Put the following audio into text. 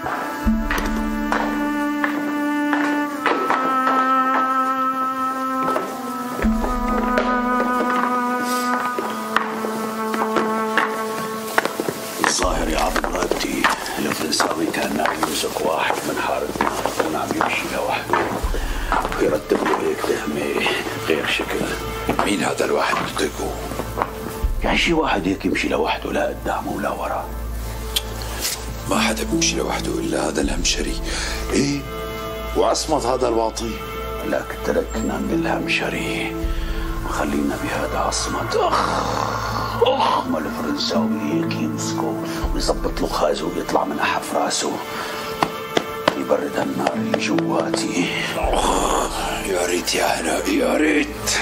الظاهر يا عبد الغدي الفرنساوي كان عم يمسك واحد من حارتنا وكان عم يمشي لوحده ويرتب له هيك تهمه غير شكل. مين هذا الواحد بتقول؟ يعني شي واحد هيك يمشي لوحده لا قدامه ولا وراه. ما حدا بيمشي لوحده الا هذا الهمشري. ايه وعصمت هذا الواطي. لك تركنا من الهمشري وخلينا بهذا عصمت. اخ ما الفرنساوي هيك يمسكه ويظبط له خازه ويطلع من احف راسه يبرد هالنار اللي جواتي. يا ريت يا هلا يا ريت.